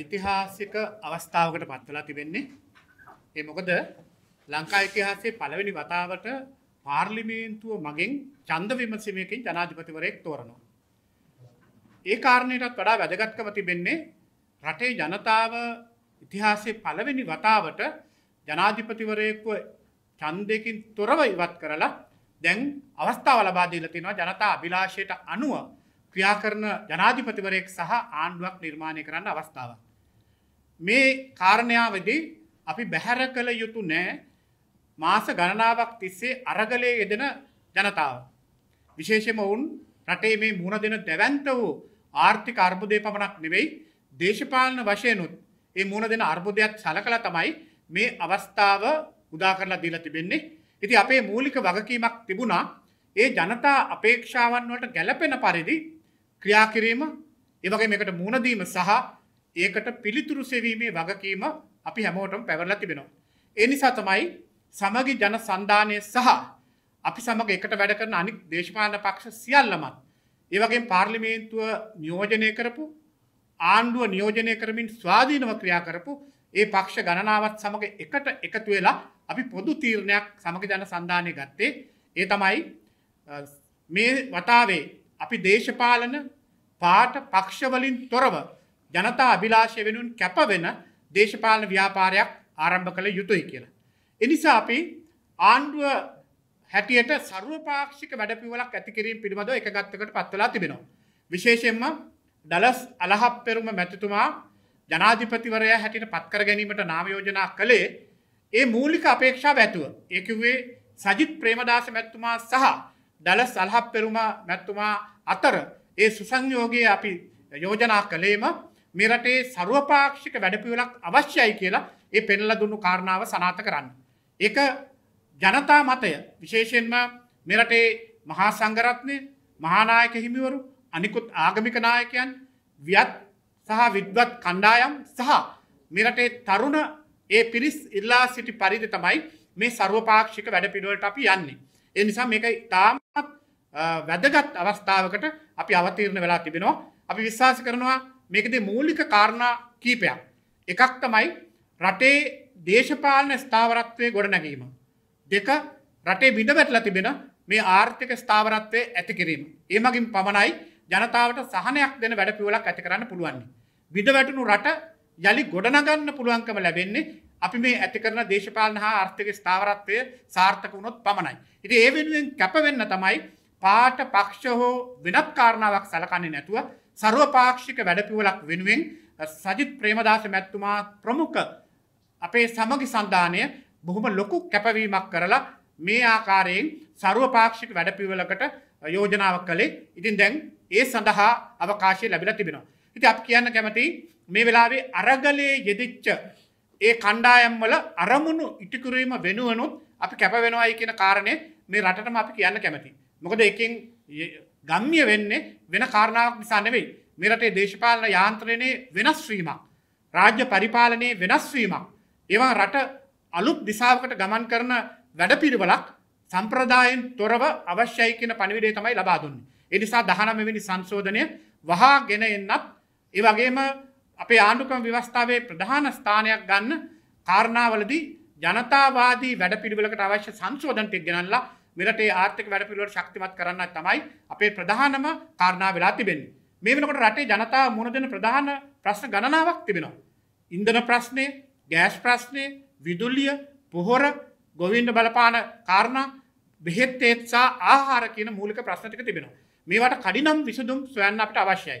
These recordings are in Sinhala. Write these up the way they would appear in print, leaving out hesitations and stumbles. ඓතිහාසික අවස්ථාවකට පත් වෙලා තිබෙන්නේ. ඒ මොකද ලංකා ඉතිහාසයේ පළවෙනි වතාවට පාර්ලිමේන්තුව මගෙන් ඡන්ද විමසීමකින් ජනාධිපතිවරයෙක් තෝරනවා. ඒ කාරණයටත් වඩා වැදගත්කම තිබෙන්නේ රටේ ජනතාව ඉතිහාසයේ පළවෙනි වතාවට ජනාධිපතිවරයෙක්ව ඡන්දයෙන් තොරව ඉවත් කරලා දැන් අවස්ථාව ලබා දීලා තිනවා ජනතා අභිලාෂයට අනුව ක්‍රියා කරන ජනාධිපතිවරයෙක් සහ ආණ්ඩුවක් නිර්මාණය කරන්න අවස්ථාවක්. මේ කාරණාවදී අපි බැහැර කළ යුතු නැහැ මාස ගණනාවක් තිස්සේ අරගලයේ යෙදෙන ජනතාව. විශේෂයෙන්ම වුන් රටේ මේ මුහුණ දෙන දැවැන්ත වූ ආර්ථික අර්බුදය පමණක් නෙවෙයි දේශපාලන වශයෙන් උත් මේ මුහුණ දෙන අර්බුදයක් සලකලා තමයි මේ අවස්ථාව උදා කරලා දීලා තිබෙන්නේ. ඉතින් අපේ මූලික වගකීමක් තිබුණා ඒ ජනතා අපේක්ෂාවන් වලට ගැළපෙන පරිදි ක්‍රියා කිරීම, ඒ වගේම ඒකට මුහුණ දීම සහ ඒකට පිළිතුරු සෙවීමේ වගකීම අපි හැමෝටම පැවරලා තිබෙනවා. ඒ නිසා තමයි සමගි ජන සන්ධානය සහ අපි සමග එකට වැඩ කරන අනික් දේශපාලන පක්ෂ සියල්ලමත්, ඒ වගේම පාර්ලිමේන්තුව නියෝජනය කරපු, ආණ්ඩුව නියෝජනය කරමින් ස්වාධීනව ක්‍රියා කරපු ඒ පක්ෂ ගණනාවත් සමග එකට එකතු වෙලා අපි පොදු තීරණයක් සමගි ජන සන්ධානය ගත්තේ. ඒ තමයි මේ වතාවේ අපි දේශපාලන පාට පක්ෂවලින් තොරව ජනතා අභිලාෂය වෙනුවෙන් කැපවෙන දේශපාලන ව්‍යාපාරයක් ආරම්භ කළ යුතුයි කියලා. එනිසා අපි ආණ්ඩුව හැටියට සර්වපාක්ෂික වැඩපිළිවෙලක් ඇති කිරීම පිළිබඳව එකගතකට පත් වෙලා තිබෙනවා. විශේෂයෙන්ම ඩලස් අලහප්පෙරුම මැතිතුමා ජනාධිපතිවරයා හැටියට පත් කර ගැනීමට නාම යෝජනා කළේ ඒ මූලික අපේක්ෂාව ඇතුව. ඒ කිව්වේ සජිත් ප්‍රේමදාස මැතිතුමා සහ ඩලස් අලහප්පෙරුමා මැතිතුමා අතර ඒ සුසංයෝගයේ අපි යෝජනා කළේම මේ රටේ ਸਰවපාක්ෂික වැඩපිළිවෙලක් අවශ්‍යයි කියලා ඒ පෙන්ලා දුන්නු කාරණාව සනාථ කරන්න. ඒක ජනතා මතය, විශේෂයෙන්ම මේ රටේ මහා සංඝරත්නය, මහානායක හිමිවරු, අනිකුත් ආගමික නායකයන්, වියත් සහ විද්වත් කණ්ඩායම් සහ මේ රටේ තරුණ ඒ පිරිස් ඉල්ලා සිටි පරිදි තමයි මේ ਸਰවපාක්ෂික වැඩපිළිවෙලට අපි යන්නේ. ඒ නිසා මේක තාමත් වැදගත් අවස්ථාවකට අපි අවතීර්ණ වෙලා තිබෙනවා. අපි විශ්වාස කරනවා මේකේ මූලික කාරණා කීපයක්. එකක් තමයි රටේ දේශපාලන ස්ථාවරත්වයේ ගොඩනැගීම. දෙක, රටේ බිඳවැටලා තිබෙන මේ ආර්ථික ස්ථාවරත්වයේ ඇති කිරීම. ඒ මගින් පමණයි ජනතාවට සහනයක් දෙන වැඩපිළිවෙලක් ඇති කරන්න පුළුවන්. බිඳවැටුණු රට යලි ගොඩනගන්න පුළුවන්කම ලැබෙන්නේ අපි මේ ඇති කරන දේශපාලන හා ආර්ථික ස්ථාවරත්වය සාර්ථක වුණොත් පමණයි. ඉතින් ඒ වෙනුවෙන් කැපවෙන්න තමයි පාට පක්ෂ හෝ වෙනත් කාරණාවක් සලකන්නේ නැතුව ਸਰවපාක්ෂික වැඩපිළිවෙලක් වෙනුවෙන් සජිත් ප්‍රේමදාස මැතිතුමා ප්‍රමුඛ අපේ සමගි සන්ධානය බොහොම ලොකු කැපවීමක් කරලා මේ ආකාරයෙන් ਸਰවපාක්ෂික වැඩපිළිවෙලකට යෝජනාවක් කළේ. ඉතින් දැන් ඒ සඳහා අවකාශය ලැබිලා තිබෙනවා. ඉතින් අපි කියන්න කැමති මේ වෙලාවේ අරගලයේ යෙදිච්ච ඒ කණ්ඩායම් වල අරමුණු ඉටු කිරීම වෙනුවනොත් අපි කැප වෙනවායි කියන කාරණේ මේ රටටම අපි කියන්න කැමතියි. මොකද එකෙන් ගම්ම්‍ය වෙන්නේ වෙන කාරණාවක් නිසා නෙවෙයි. මේ රටේ දේශපාලන යාන්ත්‍රණයේ වෙනස් වීමක්, රාජ්‍ය පරිපාලනයේ වෙනස් වීමක්, ඒවා රට අලුත් දිශාවකට ගමන් කරන වැඩපිළිවෙලක් සම්ප්‍රදායෙන් තොරව අවශ්‍යයි කියන පණිවිඩය තමයි ලබා දුන්නේ. ඒ නිසා 19 වෙනි සංශෝධනය වහාගෙන එන්නත්, ඒ වගේම අපේ ආණ්ඩුක්‍රම ව්‍යවස්ථාවේ ප්‍රධාන ස්ථානයක් ගන්න කාරණාවලදී ජනතාවාදී වැඩපිළිවෙලකට අවශ්‍ය සංශෝධන ටික ගෙනල්ලා මෙරටේ ආර්ථික වැඩපිළිවෙල ශක්තිමත් කරන්න තමයි අපේ ප්‍රධානම කාරණා වෙලා තිබෙන්නේ. මේ වෙනකොට රටේ ජනතාව මුහුණ දෙන ප්‍රධාන ප්‍රශ්න ගණනාවක් තිබෙනවා. ඉන්ධන ප්‍රශ්නය, ගෑස් ප්‍රශ්නය, විදුලිය, පොහොර, ගොවින්න බලපාන කාරණා, බෙහෙත් සහ ආහාර කියන මූලික ප්‍රශ්න ටික තිබෙනවා. මේවට කඩිනම් විසඳුම් සොයන්න අපිට අවශ්‍යයි.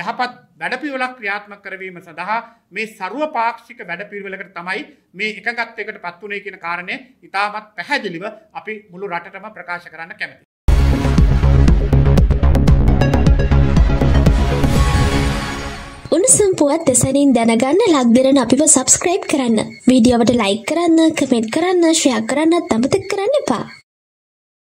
යහපත් වැඩපිළිවෙලක් ක්‍රියාත්මක කරවීම සඳහා මේ ਸਰවපාක්ෂික වැඩපිළිවෙලකට තමයි මේ එකඟත්වයකට පත් වුනේ කියන කාරණය ඉතාමත් පැහැදිලිව අපි මුළු රටටම ප්‍රකාශ කරන්න කැමතියි. උණුසුම් පුවත් දෙසනින් දැනගන්න ලක්දිරණ අපිව සබ්ස්ක්‍රයිබ් කරන්න, වීඩියෝවට ලයික් කරන්න, කමෙන්ට් කරන්න, ෂෙයා කරන්නත් අමතක කරන්න එපා.